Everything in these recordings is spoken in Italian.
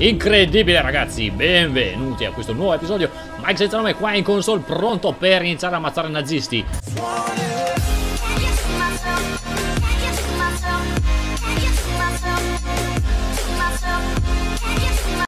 Incredibile ragazzi, benvenuti a questo nuovo episodio. MikeSenzanome qua in console, pronto per iniziare a ammazzare nazisti.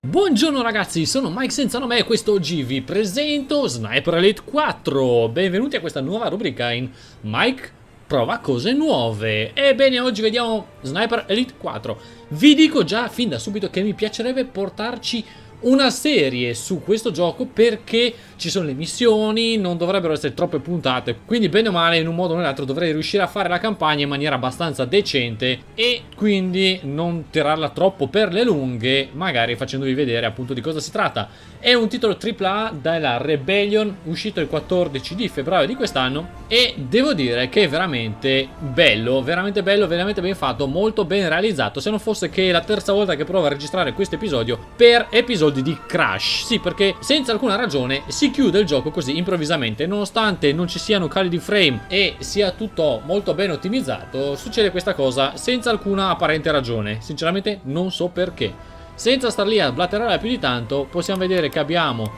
Buongiorno ragazzi, sono MikeSenzanome e quest'oggi vi presento Sniper Elite 4. Benvenuti a questa nuova rubrica in Mike prova cose nuove. Ebbene, oggi vediamo Sniper Elite 4. Vi dico già fin da subito che mi piacerebbe portarci una serie su questo gioco, perché ci sono le missioni, non dovrebbero essere troppe puntate, quindi bene o male in un modo o nell'altro dovrei riuscire a fare la campagna in maniera abbastanza decente e quindi non tirarla troppo per le lunghe, magari facendovi vedere appunto di cosa si tratta. È un titolo AAA della Rebellion, uscito il 14 di febbraio di quest'anno, e devo dire che è veramente bello, veramente ben fatto, molto ben realizzato, se non fosse che è la terza volta che provo a registrare questo episodio per episodi di crash. Sì, perché senza alcuna ragione si chiude il gioco così improvvisamente, nonostante non ci siano cali di frame e sia tutto molto ben ottimizzato. Succede questa cosa senza alcuna apparente ragione, sinceramente non so perché. Senza star lì a blatterare più di tanto, possiamo vedere che abbiamo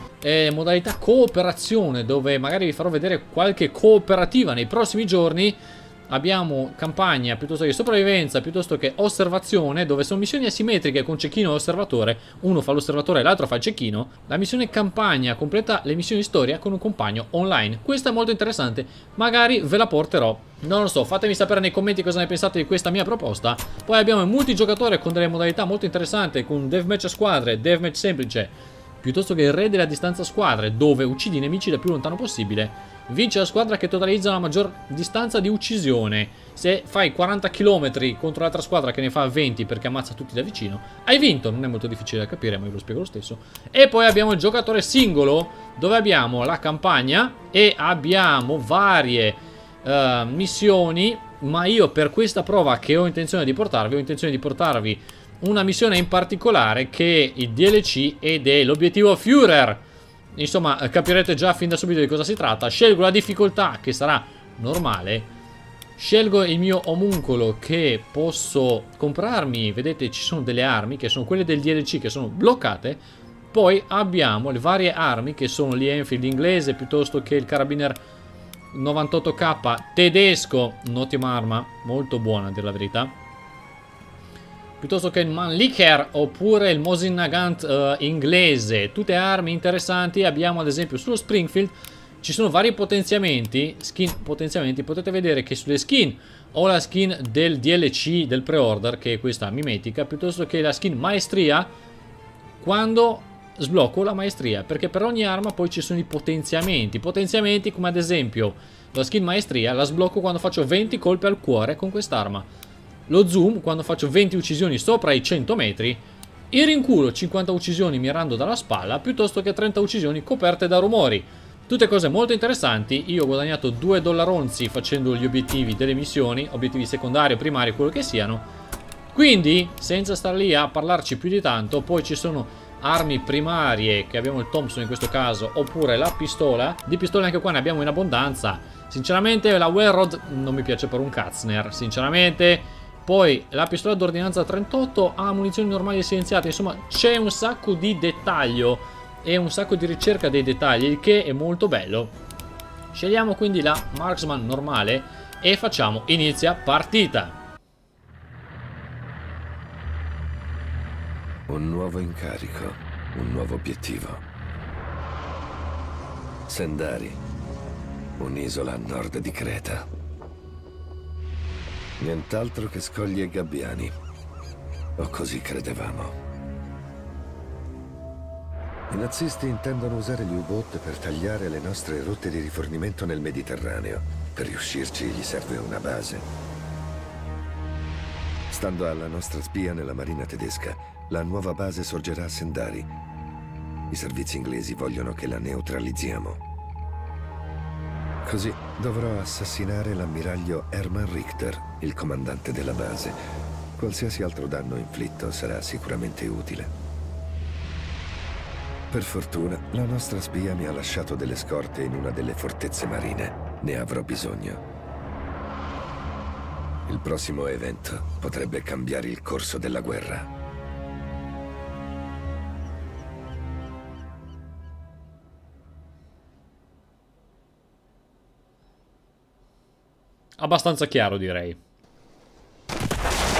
modalità cooperazione, dove magari vi farò vedere qualche cooperativa nei prossimi giorni. Abbiamo campagna, piuttosto che sopravvivenza, piuttosto che osservazione, dove sono missioni asimmetriche con cecchino e osservatore. Uno fa l'osservatore e l'altro fa il cecchino. La missione campagna completa le missioni storia con un compagno online. Questa è molto interessante, magari ve la porterò. Non lo so, fatemi sapere nei commenti cosa ne pensate di questa mia proposta. Poi abbiamo il multigiocatore con delle modalità molto interessanti, con deathmatch a squadre, deathmatch semplice, piuttosto che il re della distanza squadre, dove uccidi i nemici da più lontano possibile. Vince la squadra che totalizza la maggior distanza di uccisione. Se fai 40 km contro l'altra squadra che ne fa 20 perché ammazza tutti da vicino, hai vinto. Non è molto difficile da capire, ma io lo spiego lo stesso. E poi abbiamo il giocatore singolo, dove abbiamo la campagna e abbiamo varie missioni. Ma io per questa prova che ho intenzione di portarvi una missione in particolare, che è il DLC ed è l'obiettivo Führer. Insomma, capirete già fin da subito di cosa si tratta. Scelgo la difficoltà, che sarà normale. Scelgo il mio omuncolo, che posso comprarmi. Vedete, ci sono delle armi, che sono quelle del DLC, che sono bloccate. Poi abbiamo le varie armi, che sono l'Enfield inglese, piuttosto che il Carabiner 98K tedesco. Un'ottima arma, molto buona a dire la verità. Piuttosto che il Man Leaker oppure il Mosinagant inglese. Tutte armi interessanti. Abbiamo ad esempio sullo Springfield ci sono vari potenziamenti, skin potenziamenti. Potete vedere che sulle skin ho la skin del DLC del pre-order, che è questa mimetica, piuttosto che la skin maestria, quando sblocco la maestria, perché per ogni arma poi ci sono i potenziamenti, come ad esempio la skin maestria la sblocco quando faccio 20 colpi al cuore con quest'arma. Lo zoom quando faccio 20 uccisioni sopra i 100 metri, il rinculo 50 uccisioni mirando dalla spalla, piuttosto che 30 uccisioni coperte da rumori. Tutte cose molto interessanti. Io ho guadagnato 2 dollaronzi facendo gli obiettivi delle missioni, obiettivi secondari, primari, quello che siano. Quindi, senza star lì a parlarci più di tanto, poi ci sono armi primarie, che abbiamo il Thompson in questo caso, oppure la pistola. Di pistole anche qua ne abbiamo in abbondanza. Sinceramente la Well-Rod non mi piace per un Katzner, sinceramente. Poi la pistola d'ordinanza 38 ha munizioni normali silenziate. Insomma, c'è un sacco di dettaglio e un sacco di ricerca dei dettagli, il che è molto bello. Scegliamo quindi la Marksman normale e facciamo inizia partita. Un nuovo incarico, un nuovo obiettivo. Sendari, un'isola a nord di Creta. Nient'altro che scogli e gabbiani, o così credevamo. I nazisti intendono usare gli U-Boat per tagliare le nostre rotte di rifornimento nel Mediterraneo. Per riuscirci gli serve una base. Stando alla nostra spia nella marina tedesca, la nuova base sorgerà a Sendari. I servizi inglesi vogliono che la neutralizziamo. Così dovrò assassinare l'ammiraglio Herman Richter, il comandante della base. Qualsiasi altro danno inflitto sarà sicuramente utile. Per fortuna, la nostra spia mi ha lasciato delle scorte in una delle fortezze marine. Ne avrò bisogno. Il prossimo evento potrebbe cambiare il corso della guerra. abbastanza chiaro, direi.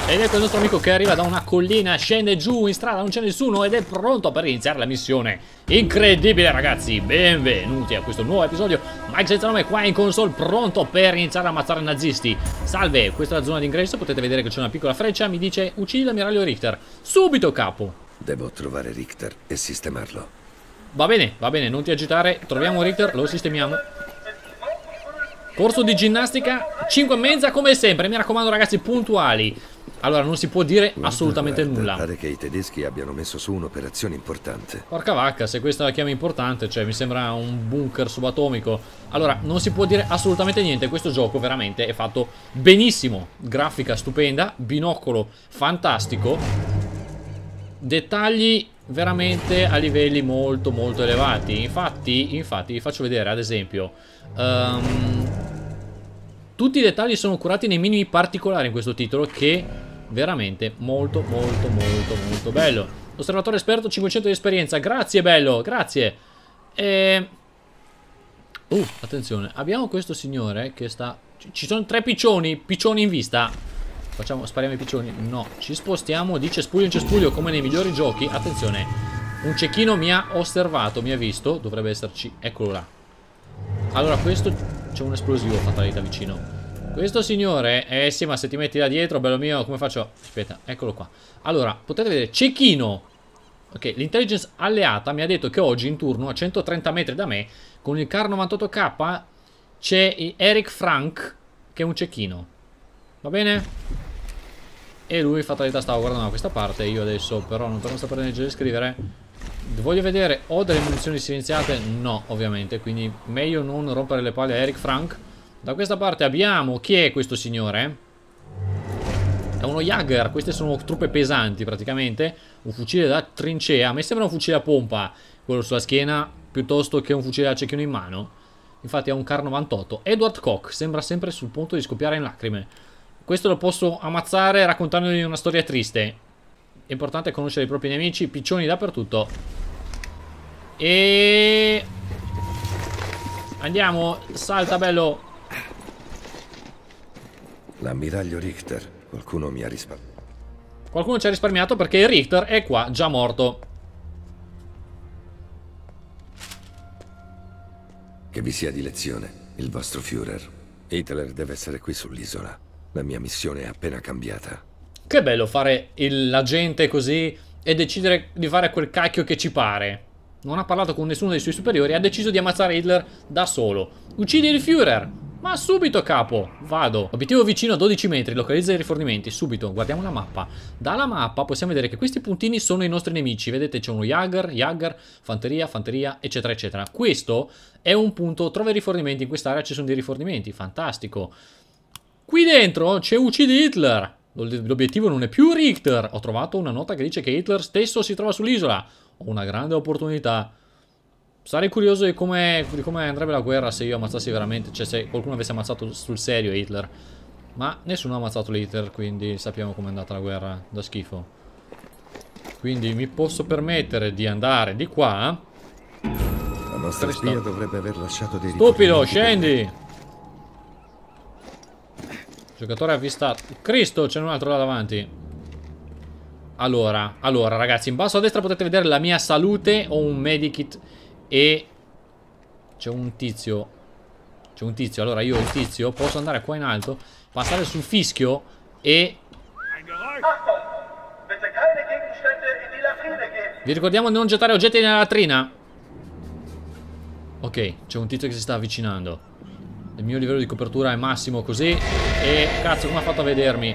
Ed ecco il nostro amico che arriva da una collina, scende giù in strada, non c'è nessuno ed è pronto per iniziare la missione. Incredibile ragazzi, benvenuti a questo nuovo episodio. MikeSenzanome qua in console, pronto per iniziare a ammazzare nazisti. Salve, questa è la zona d'ingresso, potete vedere che c'è una piccola freccia, mi dice uccidi l'ammiraglio Richter. Subito capo. Devo trovare Richter e sistemarlo. Va bene, non ti agitare, troviamo Richter, lo sistemiamo. Corso di ginnastica, 5:30 come sempre, mi raccomando ragazzi, puntuali. Allora non si può dire assolutamente nulla. Pare che i tedeschi abbiano messo su un'operazione importante. Porca vacca, se questa la chiama importante, cioè mi sembra un bunker subatomico. Allora non si può dire assolutamente niente, questo gioco veramente è fatto benissimo. Grafica stupenda, binocolo fantastico, dettagli veramente a livelli molto molto elevati. Infatti vi faccio vedere ad esempio tutti i dettagli sono curati nei minimi particolari in questo titolo, che veramente molto molto molto molto bello. Osservatore esperto, 500 di esperienza, grazie bello, grazie. E... attenzione, abbiamo questo signore che sta... Ci sono tre piccioni, piccioni in vista. Facciamo, spariamo i piccioni, no, ci spostiamo di cespuglio in cespuglio come nei migliori giochi. Attenzione, un cecchino mi ha osservato, mi ha visto, dovrebbe esserci, eccolo là. Allora questo, c'è un esplosivo fatalità vicino. Questo signore, eh sì, ma se ti metti là dietro, bello mio, come faccio? Aspetta, eccolo qua. Allora, potete vedere, cecchino. Ok, l'intelligence alleata mi ha detto che oggi in turno a 130 metri da me con il Kar 98k c'è Eric Frank che è un cecchino. Va bene? E lui, fatalità, stava guardando da questa parte. Io adesso però non saper leggere e scrivere. Voglio vedere, ho delle munizioni silenziate? No, ovviamente, quindi meglio non rompere le palle a Eric Frank. Da questa parte abbiamo, chi è questo signore? È uno Jagger, queste sono truppe pesanti praticamente. Un fucile da trincea, a me sembra un fucile a pompa, quello sulla schiena, piuttosto che un fucile a cecchino in mano. Infatti è un Kar 98. Edward Koch, sembra sempre sul punto di scoppiare in lacrime. Questo lo posso ammazzare raccontandogli una storia triste. È importante conoscere i propri nemici, piccioni dappertutto. E andiamo, salta bello. L'ammiraglio Richter, qualcuno mi ha risparmiato. Qualcuno ci ha risparmiato perché Richter è qua già morto. Che vi sia di lezione, il vostro Führer. Hitler deve essere qui sull'isola. La mia missione è appena cambiata. Che bello fare l'agente così e decidere di fare quel cacchio che ci pare. Non ha parlato con nessuno dei suoi superiori, ha deciso di ammazzare Hitler da solo. Uccidi il Führer! Ma subito capo! Vado. Obiettivo vicino a 12 metri, localizza i rifornimenti. Subito, guardiamo la mappa. Dalla mappa possiamo vedere che questi puntini sono i nostri nemici. Vedete c'è uno Jagger, fanteria, eccetera eccetera. Questo è un punto, trova i rifornimenti, in quest'area ci sono dei rifornimenti, fantastico. Qui dentro c'è uccidi Hitler! L'obiettivo non è più Richter. Ho trovato una nota che dice che Hitler stesso si trova sull'isola. Ho una grande opportunità. Sarei curioso di come andrebbe la guerra se io ammazzassi veramente, cioè se qualcuno avesse ammazzato sul serio Hitler. Ma nessuno ha ammazzato Hitler, quindi sappiamo com'è andata la guerra, da schifo. Quindi mi posso permettere di andare di qua. La nostra spia dovrebbe aver lasciato dei stupido, scendi. Giocatore avvistato. Cristo, c'è un altro là davanti. Allora ragazzi, in basso a destra potete vedere la mia salute. Ho un medikit e c'è un tizio. Allora io il tizio posso andare qua in alto, passare sul fischio e... Vi ricordiamo di non gettare oggetti nella latrina. Ok, c'è un tizio che si sta avvicinando. Il mio livello di copertura è massimo così. E cazzo, come ha fatto a vedermi?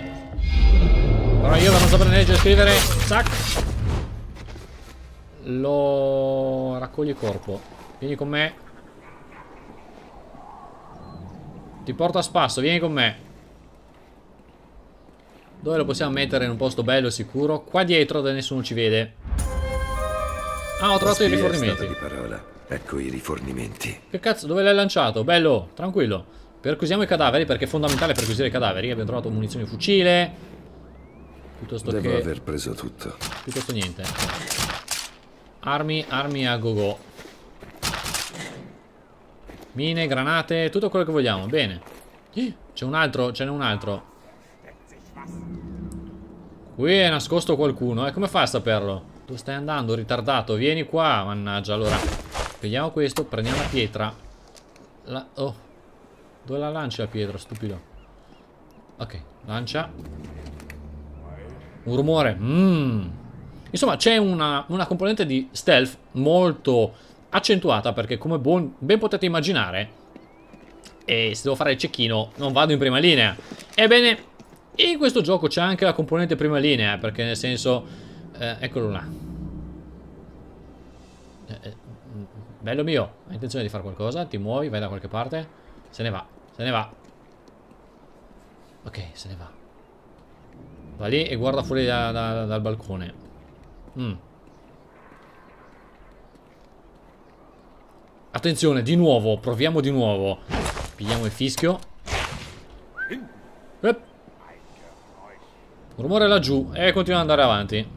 Però io non saprei leggere e scrivere. Zac. Lo raccogli corpo. Vieni con me. Ti porto a spasso, vieni con me. Dove lo possiamo mettere? In un posto bello e sicuro. Qua dietro da nessuno ci vede. Ah, ho trovato i rifornimenti. Ecco i rifornimenti. Che cazzo, dove l'hai lanciato? Bello, tranquillo. Percusiamo i cadaveri perché è fondamentale perquisire i cadaveri. Abbiamo trovato munizioni di fucile. Piuttosto che... Devo aver preso tutto. Piuttosto niente. Armi a gogo. Mine, granate, tutto quello che vogliamo, bene. C'è un altro, ce n'è un altro. Qui è nascosto qualcuno, eh? Come fa a saperlo? Tu stai andando, ritardato, vieni qua, mannaggia. Allora, vediamo questo, prendiamo la pietra. Oh, dove la lanci la pietra, stupido? Ok, lancia. Un rumore. Insomma, c'è una componente di stealth molto accentuata, perché come ben potete immaginare, e se devo fare il cecchino non vado in prima linea. Ebbene, in questo gioco c'è anche la componente prima linea, perché nel senso, eccolo là, bello mio, hai intenzione di fare qualcosa, ti muovi, vai da qualche parte, se ne va, se ne va. Ok, se ne va, va lì e guarda fuori dal balcone. Attenzione, di nuovo, proviamo di nuovo, pigliamo il fischio. Rumore laggiù e continua ad andare avanti.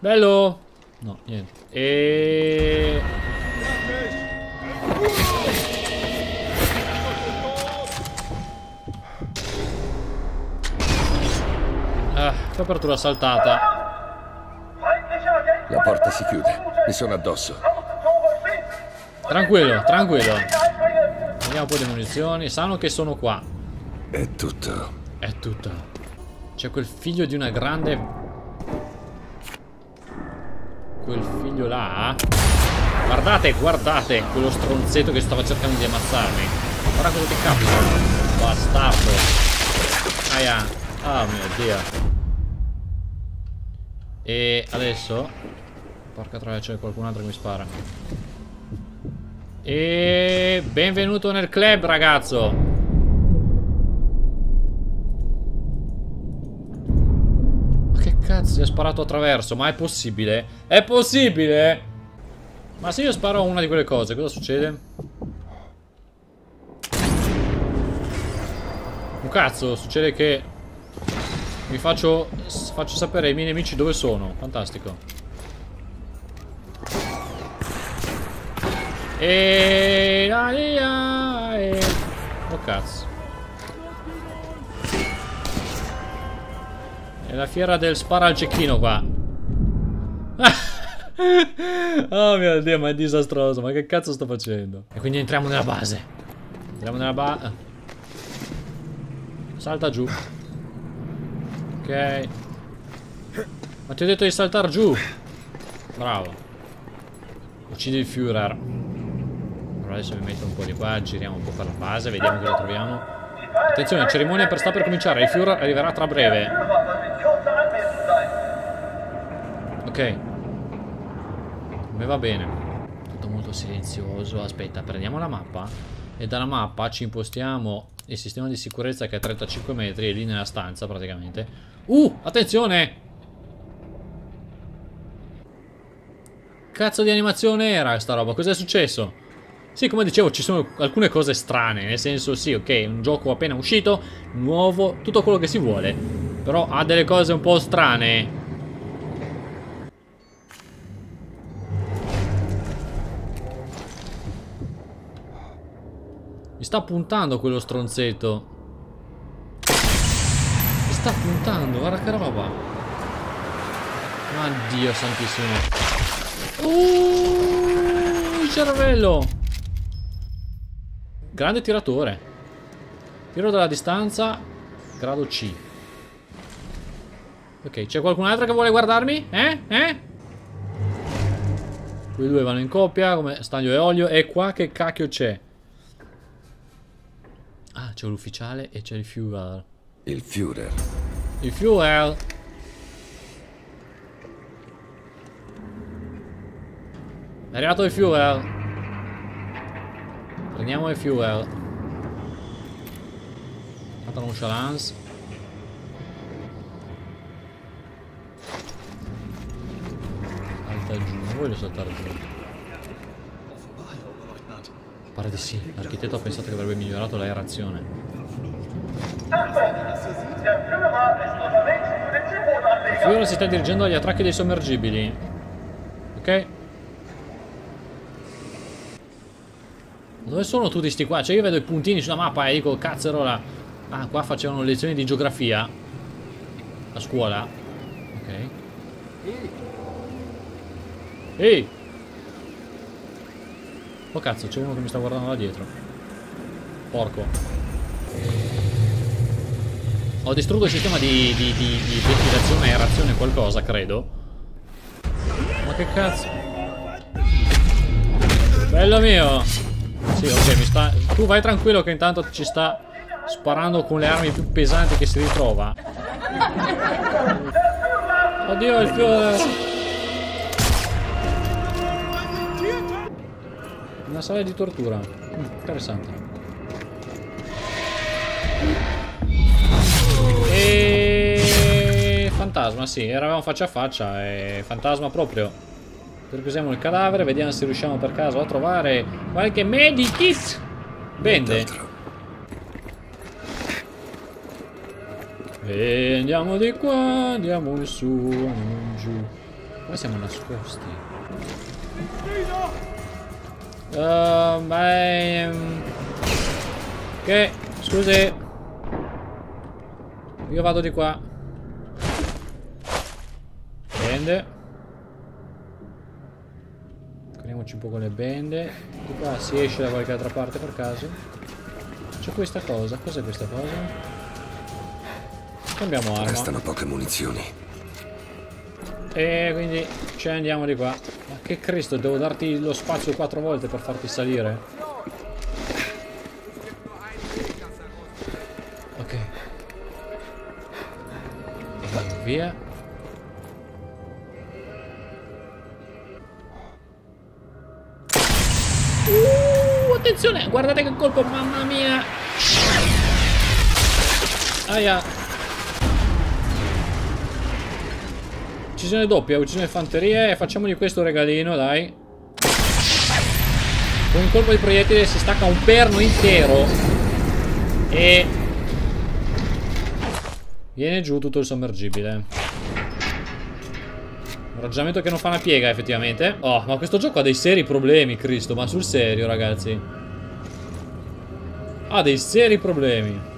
Bello. No, niente. E... ah, apertura saltata. La porta si chiude. Mi sono addosso. Tranquillo, tranquillo. Vediamo un po' di munizioni. Sanno che sono qua. È tutto. È tutto. C'è quel figlio di una grande... quel figlio là. Guardate, guardate quello stronzetto che stava cercando di ammazzarmi. Guarda cosa ti capita, bastardo. Aia. Ah, mio Dio. E adesso... porca troia, c'è qualcun altro che mi spara. E... benvenuto nel club, ragazzo. Si è sparato attraverso, ma è possibile? È possibile? Ma se io sparo una di quelle cose, cosa succede? Un cazzo, succede che mi faccio sapere ai miei nemici dove sono. Fantastico. E oh cazzo. È la fiera del spara al cecchino qua. Oh mio Dio, ma è disastroso. Ma che cazzo sto facendo? E quindi entriamo nella base. Entriamo nella base. Salta giù. Ok. Ma ti ho detto di saltare giù. Bravo. Uccidi il Führer. Allora adesso mi metto un po' di qua. Giriamo un po' per la base. Vediamo che la troviamo. Attenzione, cerimonia sta per cominciare. Il Führer arriverà tra breve. Ok, come va bene. Tutto molto silenzioso. Aspetta, prendiamo la mappa e dalla mappa ci impostiamo il sistema di sicurezza che è a 35 metri e lì nella stanza praticamente. Attenzione! Cazzo di animazione era sta roba, cos'è successo? Sì, come dicevo, ci sono alcune cose strane, nel senso sì, ok, un gioco appena uscito, nuovo, tutto quello che si vuole, però ha delle cose un po' strane. Mi sta puntando quello stronzetto. Mi sta puntando, guarda che roba. Ma Dio santissimo. Il cervello. Grande tiratore. Tiro dalla distanza. Grado C. Ok, c'è qualcun altro che vuole guardarmi? Quei due vanno in coppia come staglio e olio. E qua che cacchio c'è? Ah, c'è l'ufficiale e c'è il Führer. Il Führer. Il Führer. È arrivato il Führer. Prendiamo il Führer. Tanta nonchalance. Salta giù, non voglio saltare giù. Pare di sì, l'architetto ha pensato che avrebbe migliorato l'aerazione. Il Führer si sta dirigendo agli attracchi dei sommergibili. Ok. Dove sono tutti sti qua? Cioè io vedo i puntini sulla mappa e dico cazzarola. Ah, qua facevano lezioni di geografia a scuola. Ok. Ehi. Oh cazzo, c'è uno che mi sta guardando da dietro. Porco. Ho distrutto il sistema di ventilazione e aerazione qualcosa, credo. Ma che cazzo. Bello mio. Sì, ok, mi sta. Tu vai tranquillo che intanto ci sta sparando con le armi più pesanti che si ritrova. Oddio, il fiore. Una sala di tortura. Interessante. E fantasma, sì, eravamo faccia a faccia e fantasma proprio. Percusiamo il cadavere, vediamo se riusciamo per caso a trovare qualche medikit. Bene. E andiamo di qua, andiamo in su, andiamo in giù. Qua siamo nascosti. Beh, ok, scusi. Io vado di qua. Bende. Creiamoci un po' con le bende. Di qua si esce da qualche altra parte per caso. C'è questa cosa. Cos'è questa cosa? Cambiamo arma. Restano poche munizioni. E quindi ci andiamo di qua. Ma che Cristo, devo darti lo spazio 4 volte per farti salire. Ok. Andiamo via. Attenzione, guardate che colpo, mamma mia. Aia. Uccisione doppia, uccisione fanteria. E facciamogli questo regalino, dai. Con un colpo di proiettile si stacca un perno intero e viene giù tutto il sommergibile. Un ragionamento che non fa una piega, effettivamente. Oh, ma questo gioco ha dei seri problemi, Cristo. Ma sul serio, ragazzi, ha dei seri problemi.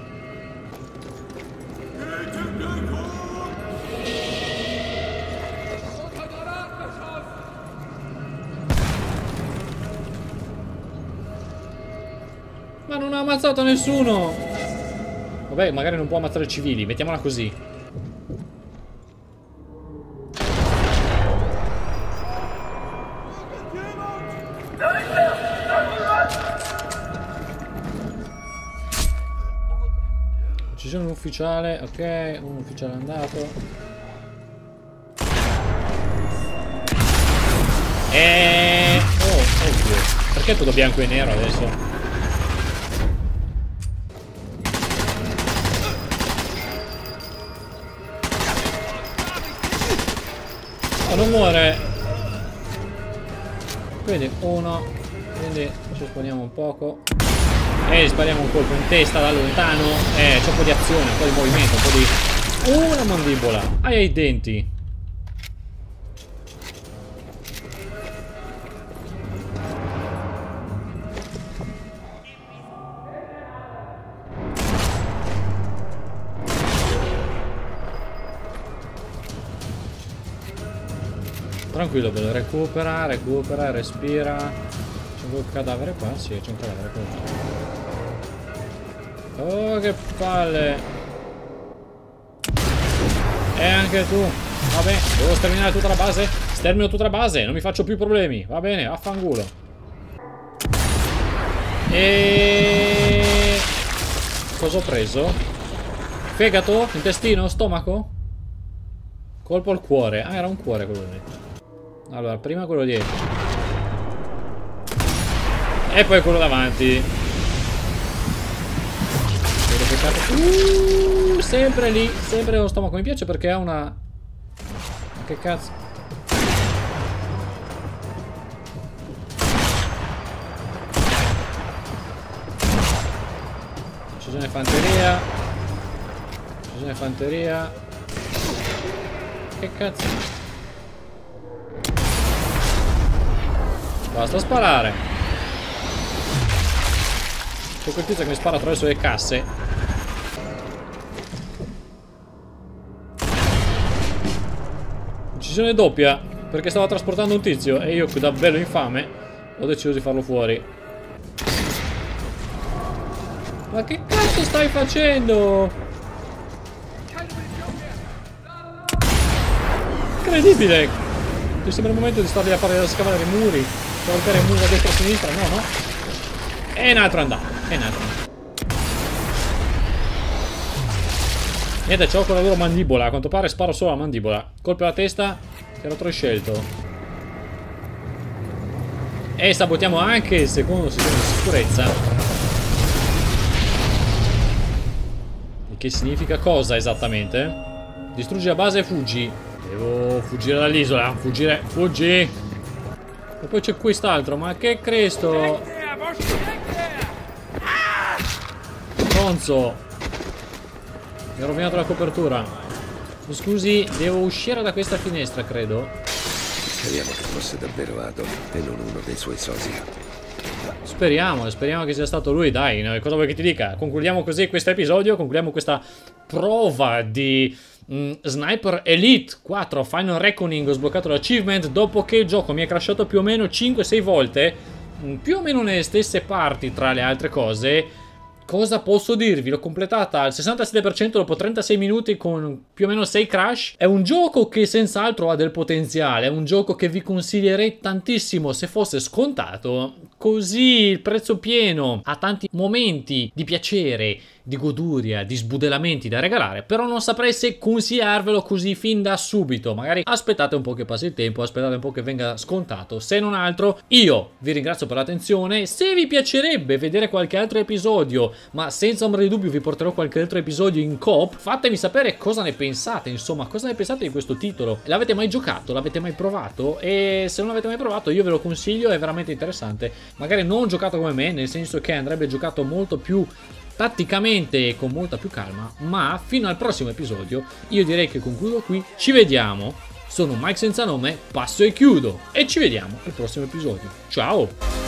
Ammazzato nessuno. Vabbè, magari non può ammazzare civili, mettiamola così. Uccisione un ufficiale, ok, un ufficiale è andato. Oh, oddio. Perché tutto bianco e nero adesso? Non muore. Quindi uno. Quindi ci esponiamo un poco e spariamo un colpo in testa da lontano. C'è un po' di azione, un po' di movimento, un po' di... una mandibola. Hai ai denti. Tranquillo, bello, recupera, recupera, respira. C'è un cadavere qua? Sì, c'è un cadavere qua. Oh, che palle. E anche tu. Vabbè, devo sterminare tutta la base. Stermino tutta la base, non mi faccio più problemi. Va bene, affanculo. E... cosa ho preso? Fegato? Intestino? Stomaco? Colpo al cuore. Ah, era un cuore quello lì. Allora, prima quello dietro e poi quello davanti. Sempre lì, sempre lo stomaco. Mi piace perché ha una... ma che cazzo. Uccisione fanteria. Uccisione fanteria. Che cazzo. Basta sparare. C'è quel tizio che mi spara attraverso le casse. Decisione doppia, perché stava trasportando un tizio e io, da bello infame, ho deciso di farlo fuori. Ma che cazzo stai facendo? Incredibile! Ti sembra il momento di stargli a fare scavare i muri, cavalcare i muri da destra a sinistra, no? E un altro andato, e un altro. Niente, c'ho con la loro mandibola, a quanto pare sparo solo alla mandibola. Colpo alla testa, che l'ho scelto. E sabotiamo anche il secondo sistema di sicurezza. Che significa cosa esattamente? Distruggi la base e fuggi. Devo fuggire dall'isola. Fuggire. Fuggi. E poi c'è quest'altro. Ma che Cristo. Tonzo. Mi ha rovinato la copertura. Scusi, devo uscire da questa finestra, credo. Speriamo che fosse davvero Adam e non uno dei suoi soci. Speriamo che sia stato lui, dai, no? Cosa vuoi che ti dica? Concludiamo così questo episodio, concludiamo questa prova di Sniper Elite 4 Final Reckoning. Ho sbloccato l'achievement dopo che il gioco mi è crashato più o meno 5-6 volte, più o meno nelle stesse parti tra le altre cose. Cosa posso dirvi? L'ho completata al 67% dopo 36 minuti con più o meno 6 crash. È un gioco che senz'altro ha del potenziale, è un gioco che vi consiglierei tantissimo se fosse scontato. Così il prezzo pieno ha tanti momenti di piacere, di goduria, di sbudellamenti da regalare, però non saprei se consigliarvelo così fin da subito. Magari aspettate un po' che passi il tempo, aspettate un po' che venga scontato. Se non altro, io vi ringrazio per l'attenzione. Se vi piacerebbe vedere qualche altro episodio, ma senza ombra di dubbio vi porterò qualche altro episodio in coop, fatemi sapere cosa ne pensate, insomma, cosa ne pensate di questo titolo? L'avete mai giocato? L'avete mai provato? E se non l'avete mai provato, io ve lo consiglio, è veramente interessante. Magari non giocato come me, nel senso che andrebbe giocato molto più tatticamente e con molta più calma, ma fino al prossimo episodio io direi che concludo qui. Ci vediamo, sono Mike Senza Nome, passo e chiudo, e ci vediamo al prossimo episodio. Ciao!